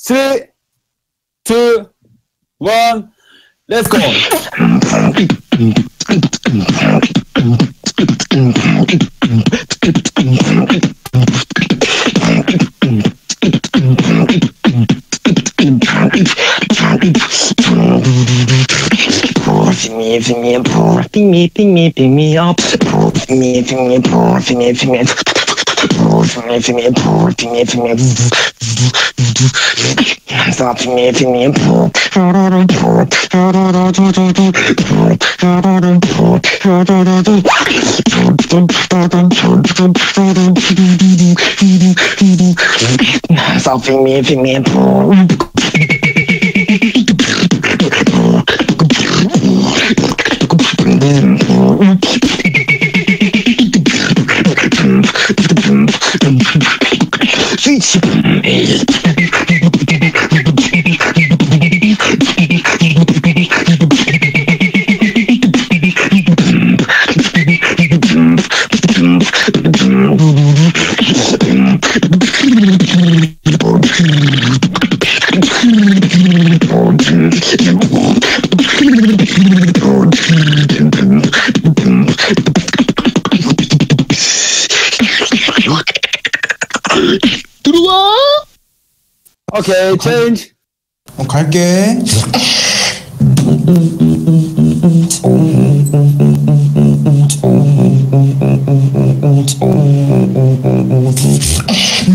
3, 2, 1, let's go. Okay, change. 갈게.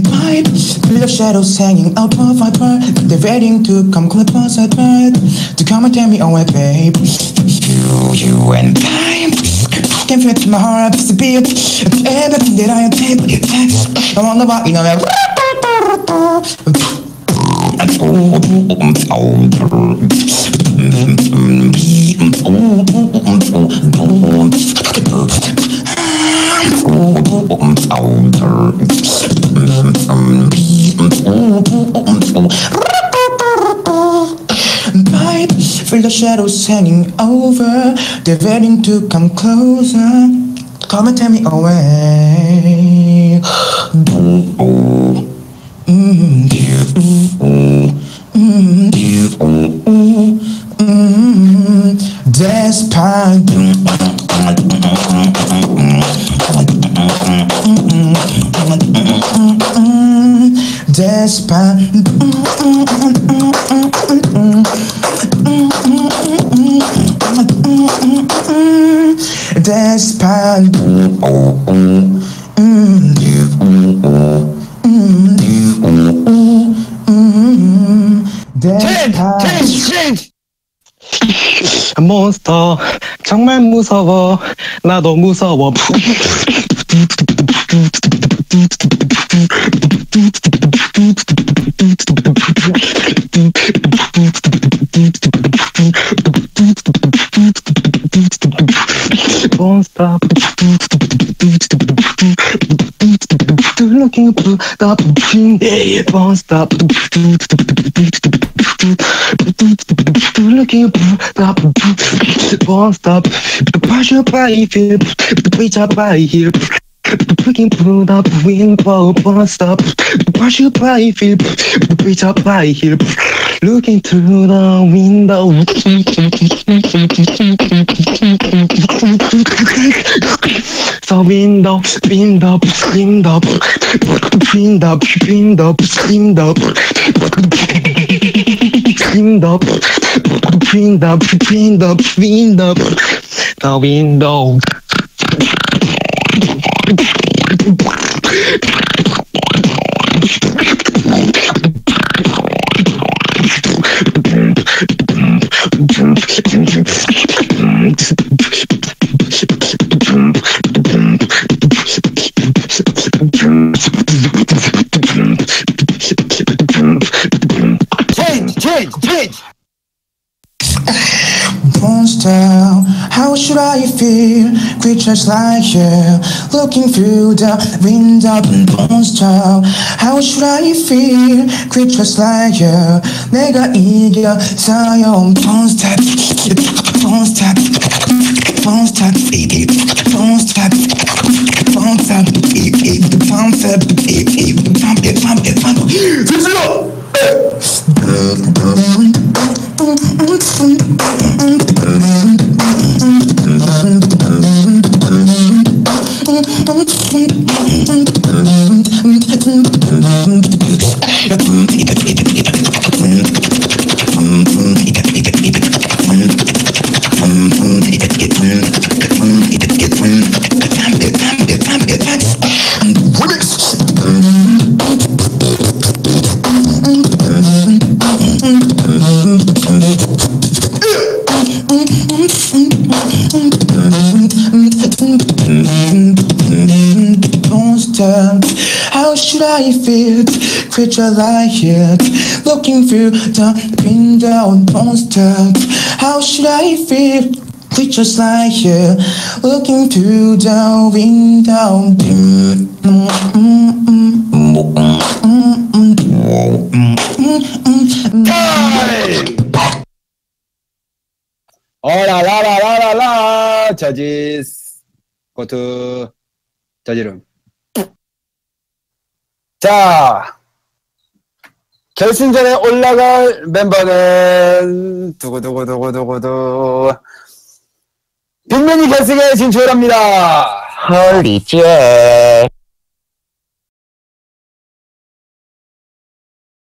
Bright, little shadows hanging out of my pride. They're waiting to come close at night, to come and take me away, babe. You and I. Can't fit my heart, it's a beat. It's everything that I take. I wonder why, you know that. Feel the shadows hanging over, they're waiting to come closer. Come and take me away. 몬스터 정말 무서워. 나도 무서워. 몬스터 looking for the monster. Looking for the monster. The pressure by here, the pressure by here. Looking through the window, monster. The pressure by here, the pressure by here. Looking through the window. So wind up, the window. How should I feel? Creatures like you, looking through the window, monster. How should I feel? Creatures like you, 내가 이겨 사연, monster, monster, monster, monster, monster, monster, monster, monster. How should I fit? Creature like it, looking through the window, monster. How should I fit? Creatures like it, looking through the window. Hey! Oh la la la la la la! Judges, go to judge room. 자, 결승전에 올라갈 멤버는 두구두구두구두구두 빅맨이 결승에 진출합니다. 홀리제